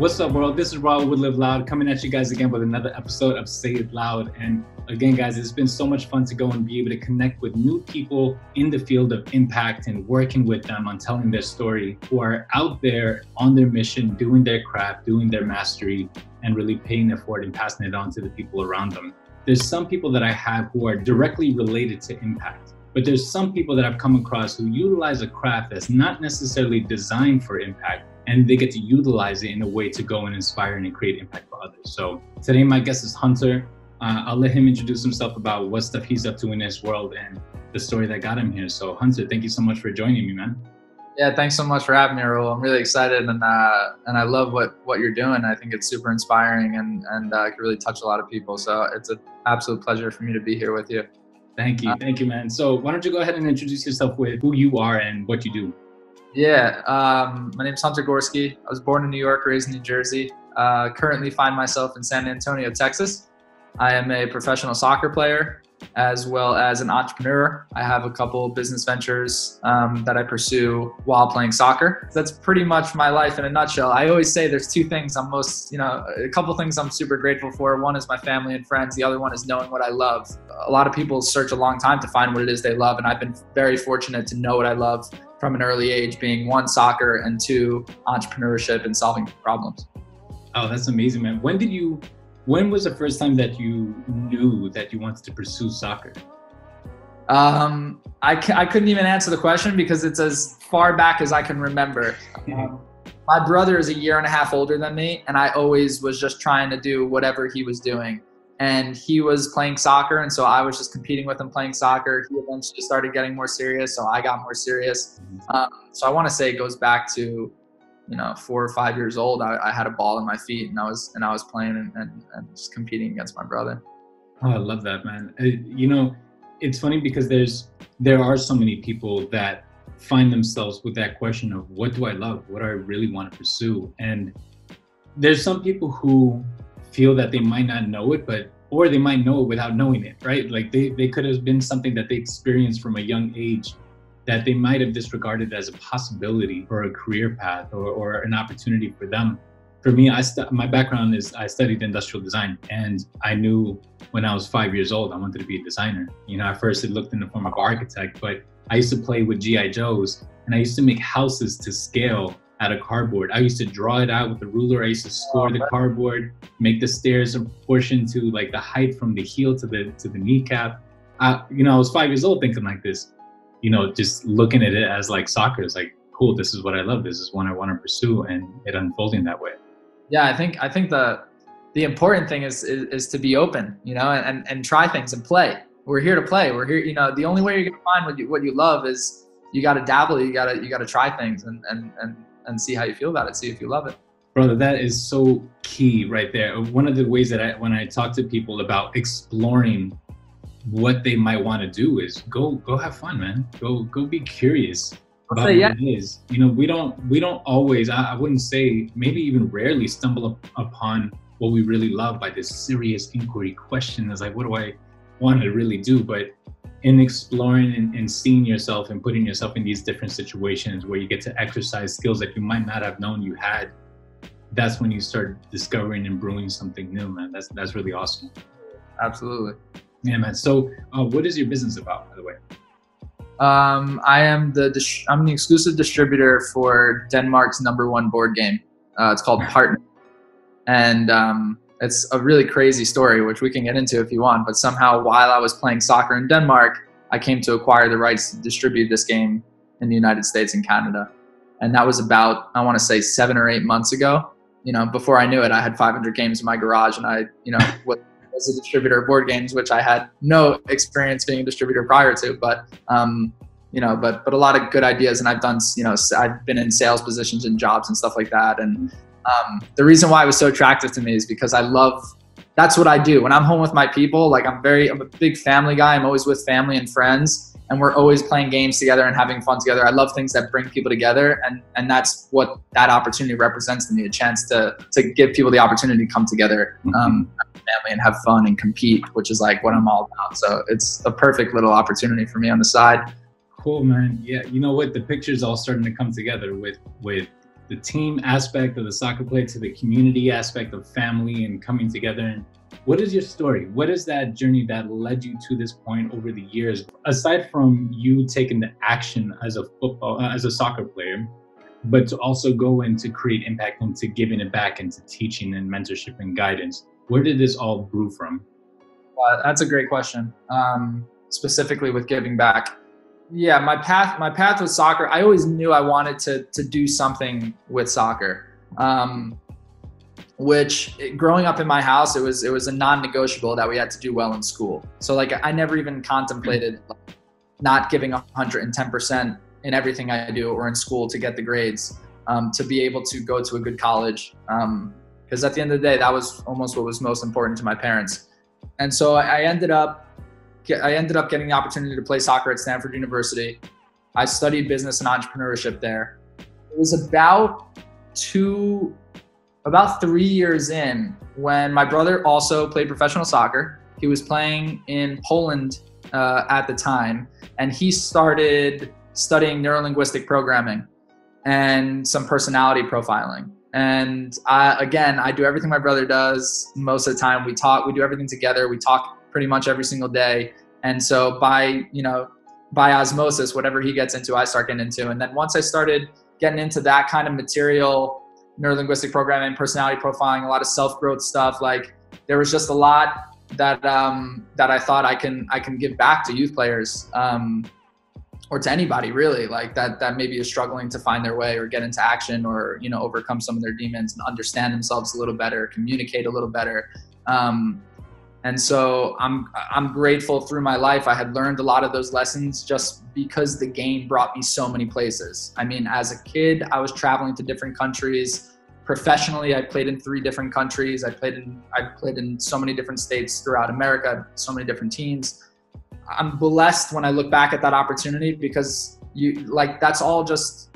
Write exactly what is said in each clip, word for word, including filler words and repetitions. What's up, world? This is Rob with Live Loud, coming at you guys again with another episode of Say It Loud. And again, guys, it's been so much fun to go and be able to connect with new people in the field of impact and working with them on telling their story, who are out there on their mission, doing their craft, doing their mastery, and really paying it forward and passing it on to the people around them. There's some people that I have who are directly related to impact, but there's some people that I've come across who utilize a craft that's not necessarily designed for impact, and they get to utilize it in a way to go and inspire and create impact for others. So today my guest is Hunter. Uh, I'll let him introduce himself about what stuff he's up to in his world and the story that got him here. So Hunter, thank you so much for joining me, man. Yeah, thanks so much for having me, Raul. I'm really excited, and uh, and I love what, what you're doing. I think it's super inspiring, and, and uh, I can really touch a lot of people. So it's an absolute pleasure for me to be here with you. Thank you. Uh, thank you, man. So why don't you go ahead and introduce yourself with who you are and what you do. Yeah, um, my name is Hunter Gorski. I was born in New York, raised in New Jersey. Uh, currently find myself in San Antonio, Texas. I am a professional soccer player as well as an entrepreneur. I have a couple business ventures um, that I pursue while playing soccer. That's pretty much my life in a nutshell. I always say there's two things I'm most, you know, a couple things I'm super grateful for. One is my family and friends. The other one is knowing what I love. A lot of people search a long time to find what it is they love, and I've been very fortunate to know what I love from an early age, being one, soccer, and two, entrepreneurship and solving problems. Oh, that's amazing, man. When did you, when was the first time that you knew that you wanted to pursue soccer? Um, I, I couldn't even answer the question because it's as far back as I can remember. Um, my brother is a year and a half older than me, and I always was just trying to do whatever he was doing. And he was playing soccer, and so I was just competing with him playing soccer. He eventually started getting more serious, so I got more serious. Um, so I want to say it goes back to, you know, four or five years old. I, I had a ball in my feet, and I was and I was playing and, and, and just competing against my brother. Oh, I love that, man. It, you know, it's funny because there's there are so many people that find themselves with that question of what do I love, what do I really want to pursue, and there's some people who feel that they might not know it, but or they might know it without knowing it, right? Like they, they could have been something that they experienced from a young age that they might have disregarded as a possibility or a career path or, or an opportunity for them. For me, I st- my background is I studied industrial design, and I knew when I was five years old I wanted to be a designer. You know, at first it looked in the form of architect, but I used to play with G I Joes, and I used to make houses to scale out of cardboard. I used to draw it out with a ruler. I used to score the cardboard, make the stairs in proportion to like the height from the heel to the to the kneecap. I, you know, I was five years old thinking like this, you know, just looking at it as like soccer. It's like, cool, this is what I love. This is one I want to pursue, and it unfolding that way. Yeah, I think I think the the important thing is is, is to be open, you know, and, and try things and play. We're here to play. We're here, you know. The only way you're gonna find what you what you love is you got to dabble. You gotta you gotta try things and and and. and see how you feel about it, see if you love it. Brother, that is so key right there. One of the ways that I, when I talk to people about exploring what they might want to do is go go have fun, man. Go go be curious about what it is. You know, we don't, we don't always, I, I wouldn't say, maybe even rarely stumble up upon what we really love by this serious inquiry question. That's like, what do I want to really do? But in exploring and, and seeing yourself and putting yourself in these different situations where you get to exercise skills that you might not have known you had, that's when you start discovering and brewing something new, man. That's that's really awesome. Absolutely. Yeah, man. So uh, what is your business about, by the way? Um, I am the dis- I'm the exclusive distributor for Denmark's number one board game. Uh, it's called Partners. And um, it's a really crazy story, which we can get into if you want, but somehow while I was playing soccer in Denmark, I came to acquire the rights to distribute this game in the United States and Canada. And that was about, I want to say seven or eight months ago. You know, before I knew it, I had five hundred games in my garage, and I, you know, was a distributor of board games, which I had no experience being a distributor prior to, but, um, you know, but, but a lot of good ideas. And I've done, you know, I've been in sales positions and jobs and stuff like that. And, Um, the reason why it was so attractive to me is because I love, that's what I do. When I'm home with my people, like I'm very, I'm a big family guy. I'm always with family and friends, and we're always playing games together and having fun together. I love things that bring people together. And, and that's what that opportunity represents to me, a chance to, to give people the opportunity to come together, um, family and have fun and compete, which is like what I'm all about. So it's a perfect little opportunity for me on the side. Cool, man. Yeah. You know what? The picture's all starting to come together with, with the team aspect of the soccer play to the community aspect of family and coming together. And what is your story? What is that journey that led you to this point over the years? Aside from you taking the action as a football, uh, as a soccer player, but to also go into create impact and to giving it back into teaching and mentorship and guidance. Where did this all brew from? Uh, that's a great question. Um, specifically with giving back. Yeah, my path, my path with soccer, I always knew I wanted to, to do something with soccer, um, which it, growing up in my house, it was, it was a non-negotiable that we had to do well in school. So like, I never even contemplated like, not giving one hundred ten percent in everything I do or in school to get the grades, um, to be able to go to a good college. Um, Because at the end of the day, that was almost what was most important to my parents. And so I ended up, I ended up getting the opportunity to play soccer at Stanford University. I studied business and entrepreneurship there. It was about two, about three years in when my brother also played professional soccer. He was playing in Poland uh, at the time, and he started studying neurolinguistic programming and some personality profiling. And I, again, I do everything my brother does. Most of the time we talk, we do everything together. We talk pretty much every single day. And so by, you know, by osmosis, whatever he gets into, I start getting into. And then once I started getting into that kind of material, neurolinguistic programming, personality profiling, a lot of self-growth stuff, like there was just a lot that, um, that I thought I can, I can give back to youth players, um, or to anybody really, like that that maybe is struggling to find their way or get into action or, you know, overcome some of their demons and understand themselves a little better, communicate a little better. Um, and so I'm, I'm grateful through my life. I had learned a lot of those lessons just because the game brought me so many places. I mean, as a kid, I was traveling to different countries. Professionally, I played in three different countries. I played in, I played in so many different states throughout America, so many different teams. I'm blessed when I look back at that opportunity because you like, that's all just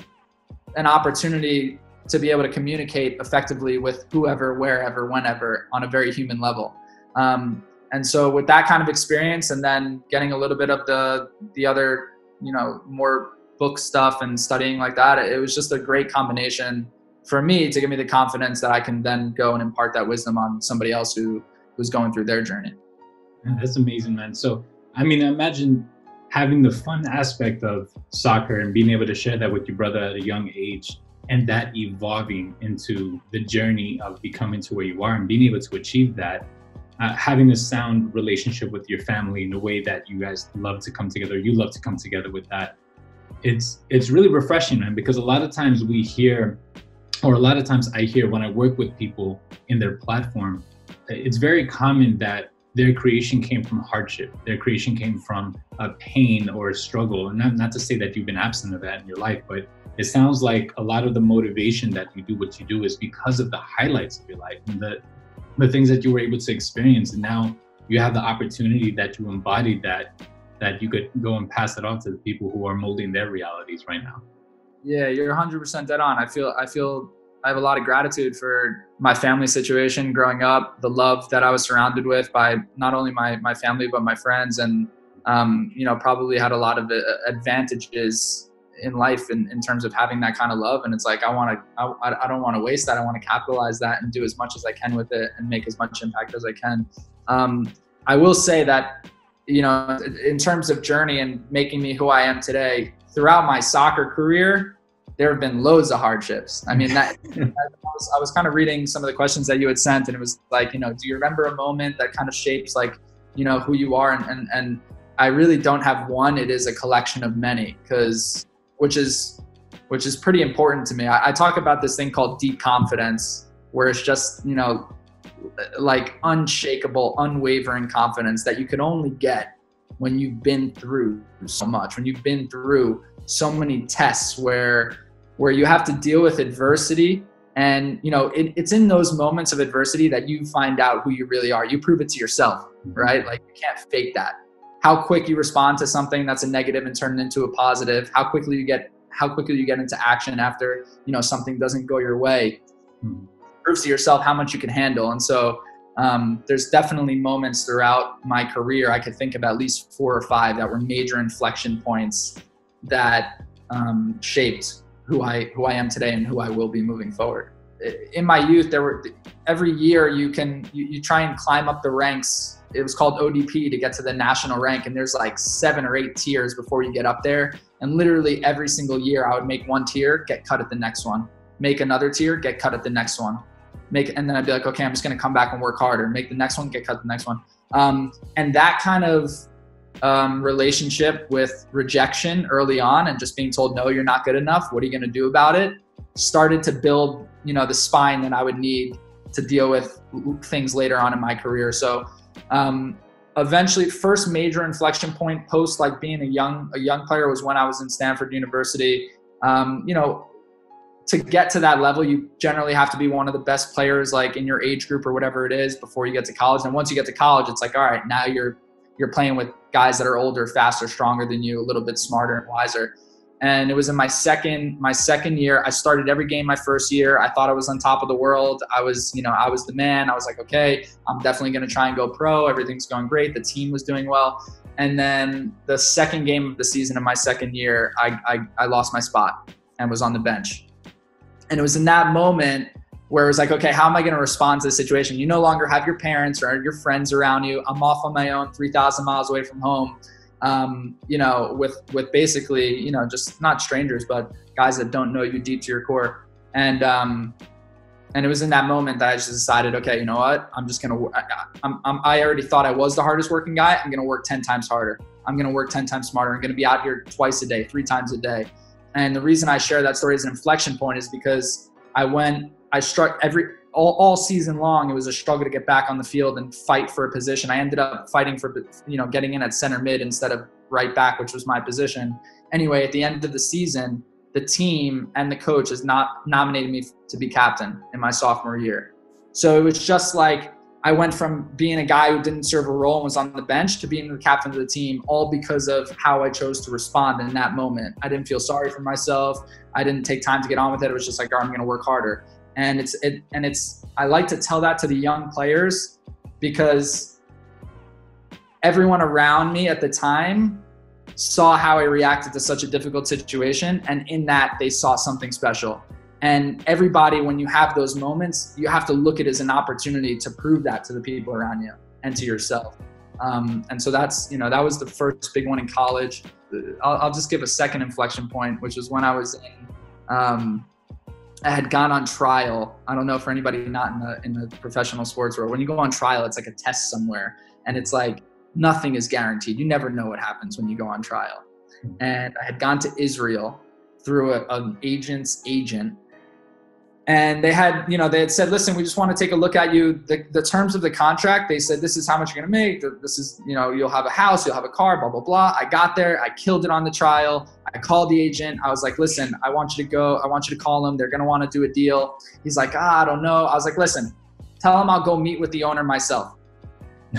an opportunity to be able to communicate effectively with whoever, wherever, whenever on a very human level. Um, and so with that kind of experience and then getting a little bit of the, the other, you know, more book stuff and studying like that, it was just a great combination for me to give me the confidence that I can then go and impart that wisdom on somebody else who who's going through their journey. That's amazing, man. So, I mean, imagine having the fun aspect of soccer and being able to share that with your brother at a young age and that evolving into the journey of becoming to where you are and being able to achieve that, uh, having a sound relationship with your family in a way that you guys love to come together, you love to come together with that. It's, it's really refreshing, man, because a lot of times we hear, or a lot of times I hear when I work with people in their platform, it's very common that their creation came from hardship. Their creation came from a pain or a struggle. And not, not to say that you've been absent of that in your life, but it sounds like a lot of the motivation that you do what you do is because of the highlights of your life and the, the things that you were able to experience. And now you have the opportunity that you embodied that, that you could go and pass it on to the people who are molding their realities right now. Yeah, you're one hundred percent dead on. I feel, I feel, I have a lot of gratitude for my family situation growing up, the love that I was surrounded with by not only my, my family, but my friends. And, um, you know, probably had a lot of advantages in life in, in terms of having that kind of love. And it's like, I want to, I, I don't want to waste that. I want to capitalize that and do as much as I can with it and make as much impact as I can. Um, I will say that, you know, in terms of journey and making me who I am today, throughout my soccer career, there have been loads of hardships. I mean, that, I, was, I was kind of reading some of the questions that you had sent and it was like, you know, do you remember a moment that kind of shapes like, you know, who you are? And, and, and I really don't have one. It is a collection of many, because, which is, which is pretty important to me. I, I talk about this thing called deep confidence, where it's just, you know, like unshakable, unwavering confidence that you can only get when you've been through so much, when you've been through so many tests where, where you have to deal with adversity. And, you know, it, it's in those moments of adversity that you find out who you really are. You prove it to yourself, right? Like you can't fake that. How quick you respond to something that's a negative and turn it into a positive, how quickly you get, how quickly you get into action after, you know, something doesn't go your way, mm-hmm. proves to yourself how much you can handle. And so, um, there's definitely moments throughout my career, I could think of at least four or five that were major inflection points that, um, shaped who I who I am today and who I will be moving forward. In my youth, there were every year you can you, you try and climb up the ranks. It was called O D P to get to the national rank, and there's like seven or eight tiers before you get up there. And literally every single year, I would make one tier, get cut at the next one, make another tier, get cut at the next one, make, and then I'd be like, okay, I'm just gonna come back and work harder, make the next one, get cut at the next one. Um, and that kind of um, relationship with rejection early on, and just being told, no, you're not good enough, what are you gonna do about it, started to build, you know, the spine that I would need to deal with things later on in my career. So. Um, eventually, first major inflection point post like being a young a young player was when I was in Stanford University. Um, you know, to get to that level, you generally have to be one of the best players like in your age group or whatever it is before you get to college. And once you get to college, it's like, all right, now you're you're playing with guys that are older, faster, stronger than you, a little bit smarter and wiser. And it was in my second my second year. I started every game my first year. I thought I was on top of the world. I was, you know, I was the man. I was like, okay, I'm definitely going to try and go pro. Everything's going great. The team was doing well. And then the second game of the season of my second year, I, I, I lost my spot and was on the bench. And it was in that moment where it was like, okay, how am I going to respond to this situation? You no longer have your parents or your friends around you. I'm off on my own, three thousand miles away from home. Um, you know, with, with basically, you know, just not strangers, but guys that don't know you deep to your core. And, um, and it was in that moment that I just decided, okay, you know what, I'm just going to, I'm, I'm, I already thought I was the hardest working guy. I'm going to work ten times harder. I'm going to work ten times smarter. I'm going to be out here twice a day, three times a day. And the reason I share that story as an inflection point is because I went, I struck every, all, all season long, it was a struggle to get back on the field and fight for a position. I ended up fighting for, you know, getting in at center mid instead of right back, which was my position. Anyway, at the end of the season, the team and the coach has not nominated me to be captain in my sophomore year. So it was just like, I went from being a guy who didn't serve a role and was on the bench to being the captain of the team, all because of how I chose to respond in that moment. I didn't feel sorry for myself. I didn't take time to get on with it. It was just like, oh, I'm going to work harder. And it's, it, and it's, I like to tell that to the young players because everyone around me at the time saw how I reacted to such a difficult situation. And in that they saw something special. And everybody, when you have those moments, you have to look at it as an opportunity to prove that to the people around you and to yourself. Um, and so that's, you know, that was the first big one in college. I'll, I'll just give a second inflection point, which is when I was in, um, I had gone on trial. I don't know for anybody not in the, in the professional sports world, when you go on trial, it's like a test somewhere. And it's like, nothing is guaranteed. You never know what happens when you go on trial. And I had gone to Israel through a, an agent's agent. And they had, you know, they had said, listen, we just want to take a look at you. The, the terms of the contract, they said, this is how much you're going to make. This is, you know, you'll have a house, you'll have a car, blah, blah, blah. I got there. I killed it on the trial. I called the agent. I was like, listen, I want you to go. I want you to call them. They're going to want to do a deal. He's like, ah, I don't know. I was like, listen, tell them I'll go meet with the owner myself.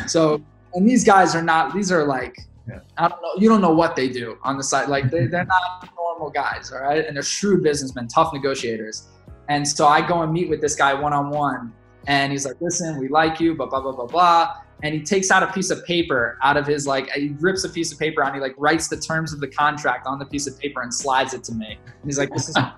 So, and these guys are not, these are like, yeah. I don't know. You don't know what they do on the side. Like they, they're not normal guys. All right. And they're shrewd businessmen, tough negotiators. And so I go and meet with this guy one-on-one and he's like, listen, we like you, blah, blah, blah, blah, blah. And he takes out a piece of paper out of his, like, he rips a piece of paper out and he like writes the terms of the contract on the piece of paper and slides it to me. And he's like, this is, and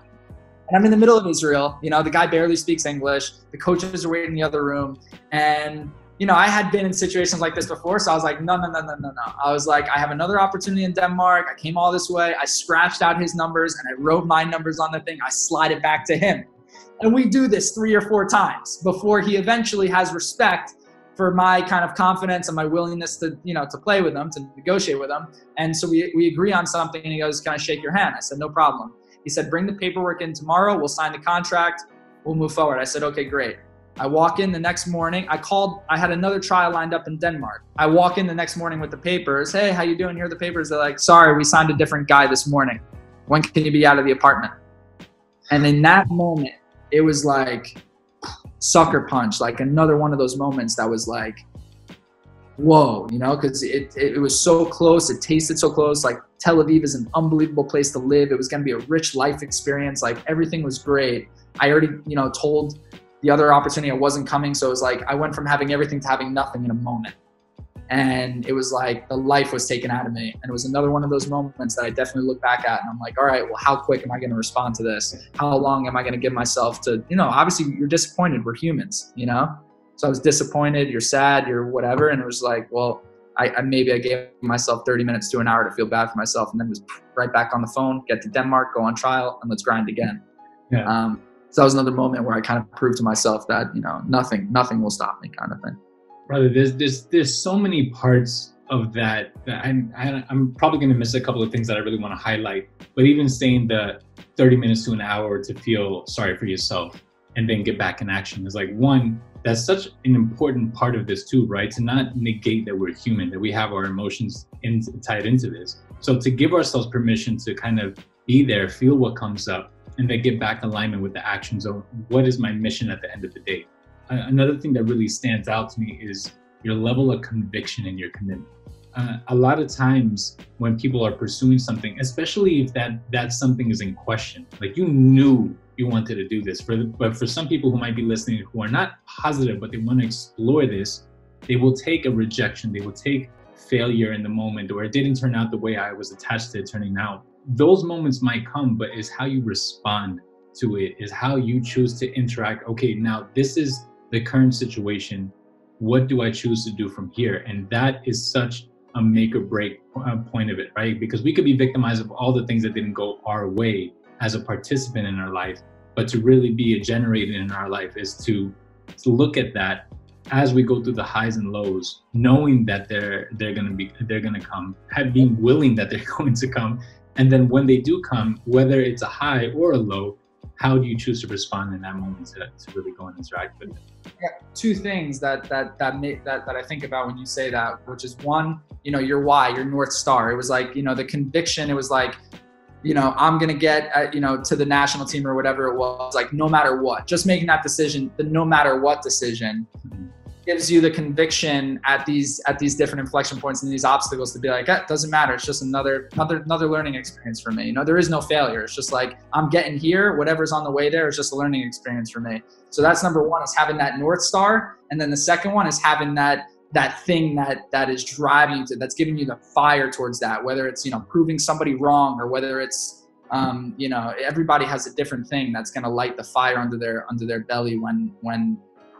I'm in the middle of Israel. You know, the guy barely speaks English. The coaches are waiting in the other room. And, you know, I had been in situations like this before. So I was like, no, no, no, no, no, no. I was like, I have another opportunity in Denmark. I came all this way. I scratched out his numbers and I wrote my numbers on the thing. I slide it back to him. And we do this three or four times before he eventually has respect for my kind of confidence and my willingness to, you know, to play with him, to negotiate with him. And so we, we agree on something and he goes, can I shake your hand? I said, no problem. He said, bring the paperwork in tomorrow. We'll sign the contract. We'll move forward. I said, okay, great. I walk in the next morning. I called, I had another trial lined up in Denmark. I walk in the next morning with the papers. Hey, how you doing? Here are the papers. They're like, sorry, we signed a different guy this morning. When can you be out of the apartment? And in that moment, it was like sucker punch, like another one of those moments that was like, whoa, you know, because it, it, it was so close. It tasted so close. Like Tel Aviv is an unbelievable place to live. It was going to be a rich life experience. Like everything was great. I already, you know, told the other opportunity I wasn't coming. So it was like, I went from having everything to having nothing in a moment. And it was like the life was taken out of me. And it was another one of those moments that I definitely look back at and I'm like, all right, well, how quick am I going to respond to this? How long am I going to give myself to, you know, obviously you're disappointed. We're humans, you know? So I was disappointed, you're sad, you're whatever. And it was like, well, I, I maybe I gave myself thirty minutes to an hour to feel bad for myself. And then was right back on the phone, get to Denmark, go on trial, and let's grind again. Yeah. Um, so that was another moment where I kind of proved to myself that, you know, nothing, nothing will stop me kind of thing. Brother, there's, there's, there's so many parts of that, that I'm, I'm probably going to miss a couple of things that I really want to highlight, but even saying the thirty minutes to an hour to feel sorry for yourself and then get back in action is like one, that's such an important part of this too, right? To not negate that we're human, that we have our emotions in, tied into this. So to give ourselves permission to kind of be there, feel what comes up, and then get back in alignment with the actions of what is my mission at the end of the day. Another thing that really stands out to me is your level of conviction and your commitment. Uh, a lot of times when people are pursuing something, especially if that, that something is in question, like you knew you wanted to do this, for the, but for some people who might be listening who are not positive, but they want to explore this, they will take a rejection, they will take failure in the moment, or it didn't turn out the way I was attached to it turning out. Those moments might come, but it's how you respond to it, is how you choose to interact. Okay, now this is the current situation, what do I choose to do from here? And that is such a make or break point of it, right? Because we could be victimized of all the things that didn't go our way as a participant in our life, but to really be a generator in our life is to, to look at that as we go through the highs and lows, knowing that they're they're gonna be they're gonna come, have being willing that they're going to come, and then when they do come, whether it's a high or a low, how do you choose to respond in that moment to, to really go and interact with it? Yeah, two things that that that, make, that that I think about when you say that, which is one, you know, your why, your North Star. It was like, you know, the conviction, it was like, you know, I'm going to get, uh, you know, to the national team or whatever it was, like no matter what, just making that decision, the no matter what decision mm-hmm. gives you the conviction at these, at these different inflection points and these obstacles to be like, that eh, doesn't matter. It's just another, another, another learning experience for me. You know, there is no failure. It's just like, I'm getting here, whatever's on the way there is just a learning experience for me. So that's number one, is having that North Star. And then the second one is having that that thing that, that is driving you to, that's giving you the fire towards that, whether it's, you know, proving somebody wrong, or whether it's, um, you know, everybody has a different thing that's going to light the fire under their, under their belly when, when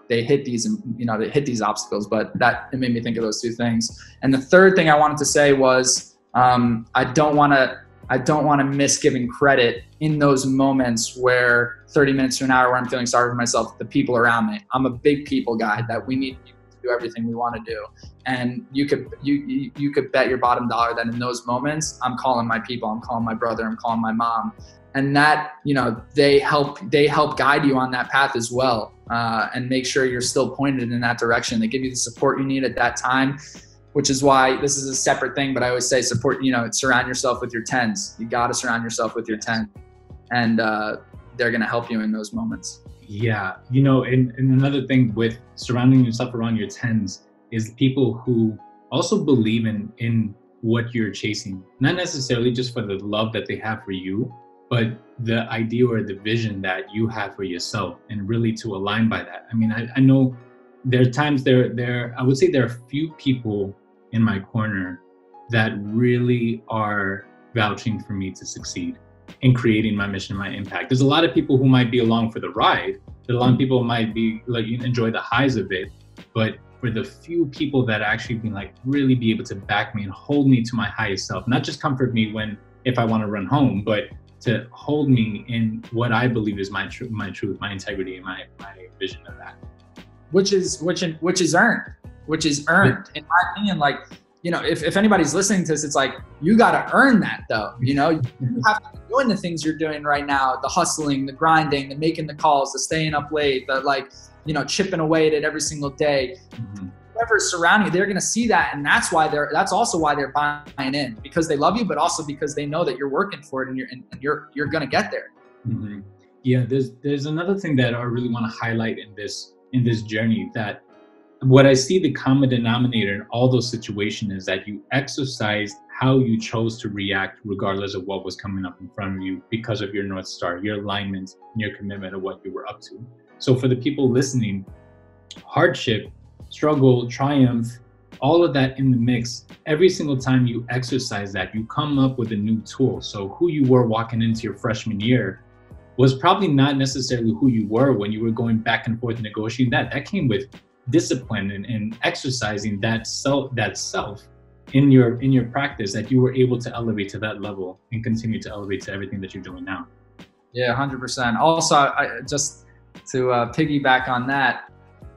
they hit these, you know, they hit these obstacles. But that, it made me think of those two things. And the third thing I wanted to say was, um, I don't want to, I don't want to miss giving credit in those moments where thirty minutes to an hour, where I'm feeling sorry for myself, the people around me. I'm a big people guy that we need do everything we want to do, and you could you you could bet your bottom dollar that in those moments I'm calling my people, I'm calling my brother, I'm calling my mom, and that, you know, they help they help guide you on that path as well, uh, and make sure you're still pointed in that direction. They give you the support you need at that time, which is why this is a separate thing, but I always say support, you know, surround yourself with your tens. You got to surround yourself with your ten, and uh, they're going to help you in those moments. Yeah, you know, and, and another thing with surrounding yourself around your tens is people who also believe in, in what you're chasing, not necessarily just for the love that they have for you, but the idea or the vision that you have for yourself, and really to align by that. I mean, I, I know there are times there, there, I would say there are few people in my corner that really are vouching for me to succeed in creating my mission, my impact. There's a lot of people who might be along for the ride, that a lot of people might be like, you enjoy the highs of it, but for the few people that actually been like really be able to back me and hold me to my highest self, not just comfort me when, if I want to run home, but to hold me in what I believe is my truth, my truth, my integrity, and my, my vision of that. Which is, which, which is earned, which is earned in my opinion. Like, you know, if, if anybody's listening to this, it's like, you got to earn that though. You know, you have to be doing the things you're doing right now, the hustling, the grinding, the making the calls, the staying up late, the like, you know, chipping away at it every single day. Mm-hmm. Whoever's surrounding you, they're going to see that. And that's why they're, that's also why they're buying in, because they love you, but also because they know that you're working for it and you're, and you're, you're going to get there. Mm-hmm. Yeah. There's, there's another thing that I really want to highlight in this, in this journey, that what I see the common denominator in all those situations is that you exercise how you chose to react regardless of what was coming up in front of you, because of your North Star, your alignment, and your commitment of what you were up to. So for the people listening, hardship, struggle, triumph, all of that in the mix, every single time you exercise that, you come up with a new tool. So who you were walking into your freshman year was probably not necessarily who you were when you were going back and forth and negotiating that. That came with discipline and, and exercising that self, that self in your, in your practice, that you were able to elevate to that level and continue to elevate to everything that you're doing now. Yeah, one hundred percent. Also, I, just to uh, piggyback on that,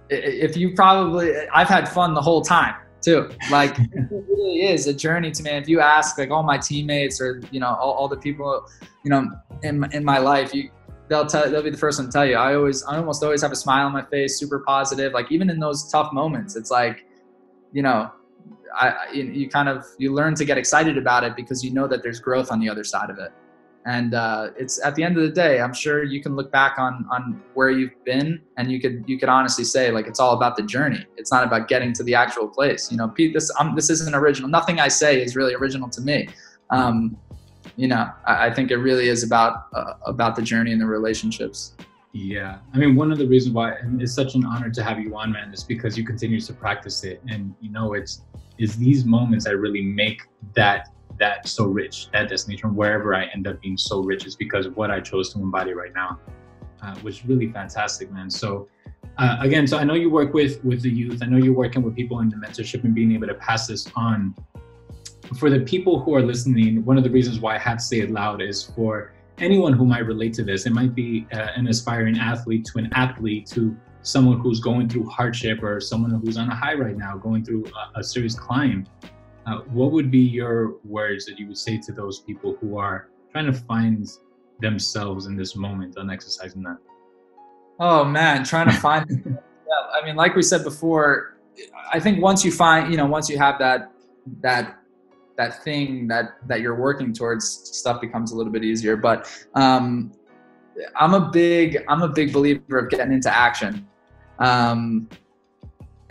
if you probably, I've had fun the whole time too. Like it really is a journey to me. If you ask like all my teammates or, you know, all, all the people, you know, in, in my life, you, they'll tell, they'll be the first one to tell you, I always, I almost always have a smile on my face, super positive. Like even in those tough moments, it's like, you know, I, you, you kind of, you learn to get excited about it because you know that there's growth on the other side of it. And uh, it's at the end of the day, I'm sure you can look back on, on where you've been and you could, you could honestly say like, it's all about the journey. It's not about getting to the actual place. You know, Pete, this, um, this isn't original. Nothing I say is really original to me. Um, you know, I, I think it really is about, uh, about the journey and the relationships. Yeah. I mean, one of the reasons why it's such an honor to have you on, man, is because you continue to practice it. And you know, it's, it's these moments that really make that that so rich, that destination, wherever I end up being so rich, is because of what I chose to embody right now, uh, which is really fantastic, man. So uh, again, so I know you work with, with the youth, I know you're working with people in the mentorship and being able to pass this on. For the people who are listening, one of the reasons why I had Say It Loud is for anyone who might relate to this. It might be uh, an aspiring athlete to an athlete to someone who's going through hardship or someone who's on a high right now, going through a, a serious climb. Uh, what would be your words that you would say to those people who are trying to find themselves in this moment on exercising that? Oh man, trying to find, yeah, I mean, like we said before, I think once you find, you know, once you have that, that, that thing that, that you're working towards, stuff becomes a little bit easier. But, um, I'm a big, I'm a big believer of getting into action. Um,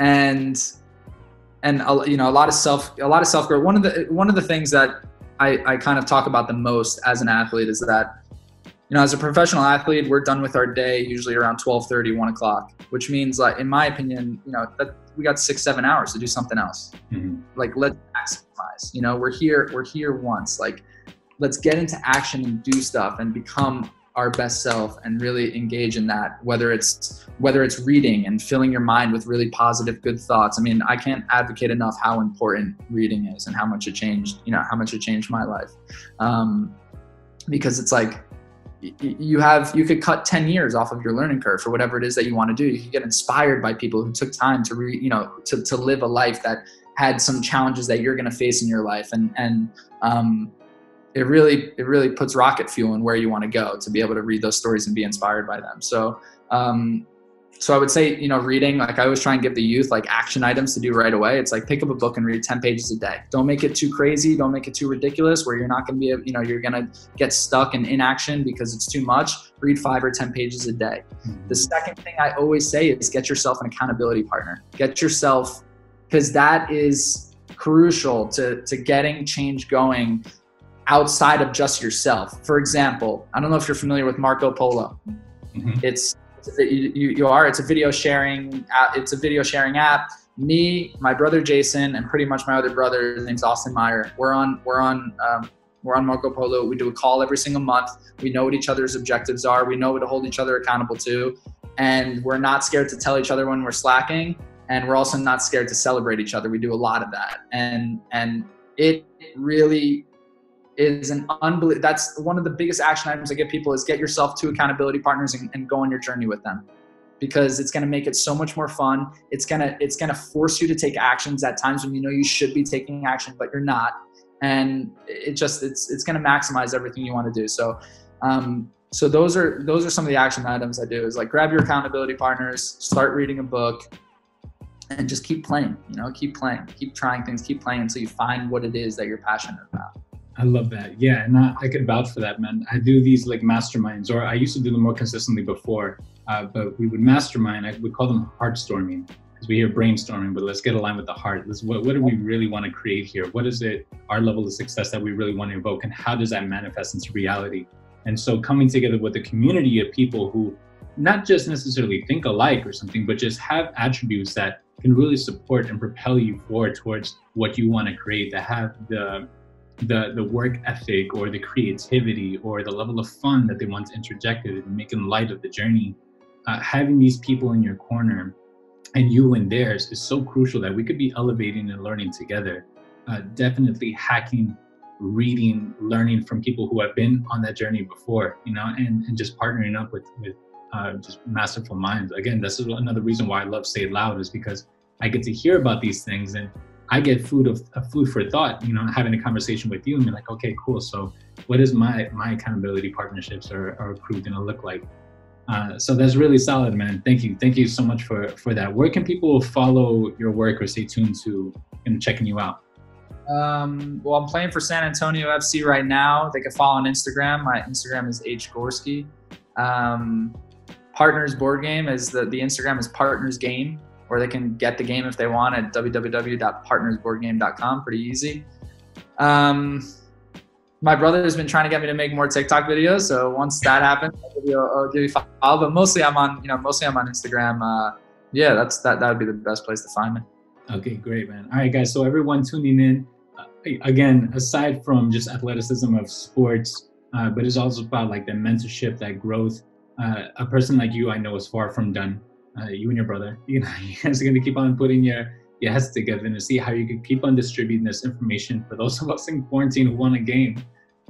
and, And, you know, a lot of self, a lot of self growth. One of the, one of the things that I, I kind of talk about the most as an athlete is that, you know, as a professional athlete, we're done with our day usually around twelve thirty, one o'clock, which means like, in my opinion, you know, that we got six, seven hours to do something else. Mm-hmm. Like let's maximize, you know, we're here, we're here once, like let's get into action and do stuff and become our best self and really engage in that, whether it's whether it's reading and filling your mind with really positive, good thoughts. I mean, I can't advocate enough how important reading is and how much it changed, you know, how much it changed my life. Um, because it's like you have you could cut ten years off of your learning curve for whatever it is that you want to do. You could get inspired by people who took time to read, you know, to, to live a life that had some challenges that you're going to face in your life. And, and, um, it really, it really puts rocket fuel in where you want to go to be able to read those stories and be inspired by them. So, um, so I would say, you know, reading, like I always try and give the youth like action items to do right away. It's like, pick up a book and read ten pages a day. Don't make it too crazy. Don't make it too ridiculous where you're not going to be, you know, you're going to get stuck in inaction because it's too much. Read five or ten pages a day. Mm-hmm. The second thing I always say is get yourself an accountability partner, get yourself, because that is crucial to, to getting change going outside of just yourself. For example, I don't know if you're familiar with Marco Polo. Mm-hmm. It's, you, you are, it's a video sharing, it's a video sharing app. Me, my brother, Jason, and pretty much my other brother, his name's Austin Meyer. We're on, we're on, um, we're on Marco Polo. We do a call every single month. We know what each other's objectives are. We know what to hold each other accountable to. And we're not scared to tell each other when we're slacking. And we're also not scared to celebrate each other. We do a lot of that. And, and it really, is an unbelievable, that's one of the biggest action items I give people is get yourself two accountability partners and, and go on your journey with them, because it's going to make it so much more fun. It's going to, it's going to force you to take actions at times when you know you should be taking action, but you're not. And it just, it's, it's going to maximize everything you want to do. So, um, so those are, those are some of the action items I do is like grab your accountability partners, start reading a book, and just keep playing, you know, keep playing, keep trying things, keep playing until you find what it is that you're passionate about. I love that. Yeah. And I, I could vouch for that, man. I do these like masterminds, or I used to do them more consistently before, uh, but we would mastermind. I would call them heartstorming, because we hear brainstorming, but let's get aligned with the heart. Let's, what, what do we really want to create here? What is it, our level of success that we really want to evoke, and how does that manifest into reality? And so coming together with a community of people who not just necessarily think alike or something, but just have attributes that can really support and propel you forward towards what you want to create, to have the the the work ethic or the creativity or the level of fun that they once interjected and making light of the journey. Uh, having these people in your corner and you in theirs is so crucial that we could be elevating and learning together. Uh, definitely hacking, reading, learning from people who have been on that journey before, you know, and, and just partnering up with, with uh, just masterful minds. Again, this is another reason why I love Say It Loud, is because I get to hear about these things and I get food of uh, food for thought, you know, having a conversation with you and be like, okay, cool. So what is my, my accountability partnerships or, or crew gonna look like? Uh, so that's really solid, man. Thank you. Thank you so much for, for that. Where can people follow your work or stay tuned to and checking you out? Um, well, I'm playing for San Antonio F C right now. They can follow on Instagram. My Instagram is H Gorski. Um, Partners Board Game is the, the Instagram is Partners Game, or they can get the game if they want at w w w dot partners board game dot com. Pretty easy. Um, my brother has been trying to get me to make more TikTok videos. So once that happens, I'll give you, I'll give you a follow. But mostly I'm on, you know, mostly I'm on Instagram. Uh, yeah, that's, that, that would be the best place to find me. Okay, great, man. All right, guys. So everyone tuning in, again, aside from just athleticism of sports, uh, but it's also about like the mentorship, that growth. Uh, a person like you, I know, is far from done. Uh, you and your brother, you know, you guys are going to keep on putting your, your heads together and to see how you can keep on distributing this information for those of us in quarantine who won a game.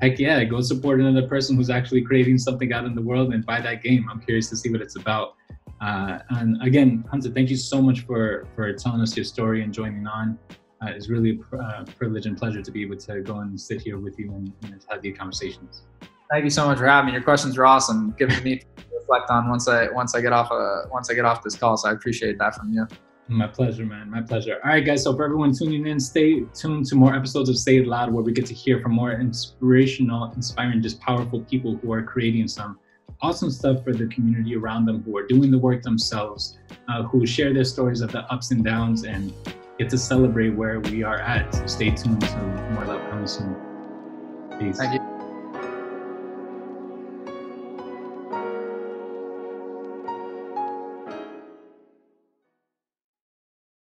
Heck yeah, go support another person who's actually creating something out in the world and buy that game. I'm curious to see what it's about. Uh, and again, Hunter, thank you so much for, for telling us your story and joining on. Uh, it's really a pr uh, privilege and pleasure to be able to go and sit here with you and, and have these conversations. Thank you so much for having me. Your questions were awesome, giving me to reflect on once I once I get off uh, once I get off this call. So I appreciate that from you. My pleasure, man. My pleasure. All right, guys. So for everyone tuning in, stay tuned to more episodes of Say It Loud, where we get to hear from more inspirational, inspiring, just powerful people who are creating some awesome stuff for the community around them, who are doing the work themselves, uh, who share their stories of the ups and downs, and get to celebrate where we are at. So stay tuned to more love coming soon. Peace. Thank you.